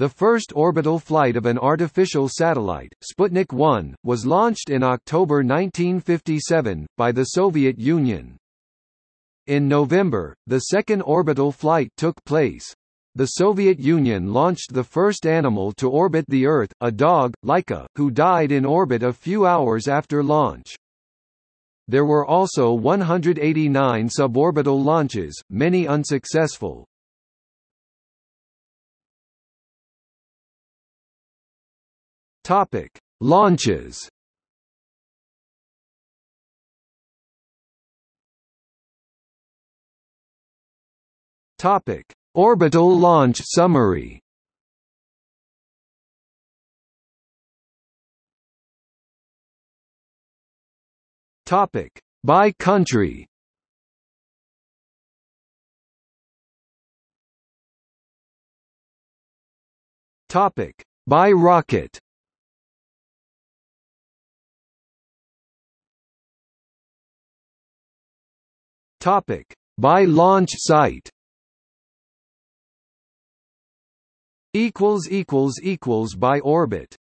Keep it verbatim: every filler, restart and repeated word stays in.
The first orbital flight of an artificial satellite, Sputnik one, was launched in October nineteen fifty-seven, by the Soviet Union. In November, the second orbital flight took place. The Soviet Union launched the first animal to orbit the Earth, a dog, Laika, who died in orbit a few hours after launch. There were also one hundred eighty-nine suborbital launches, many unsuccessful. Topic: Launches. Topic: Orbital launch summary. Topic: By country. Topic: By rocket. Topic: By launch site. Equals equals equals by orbit.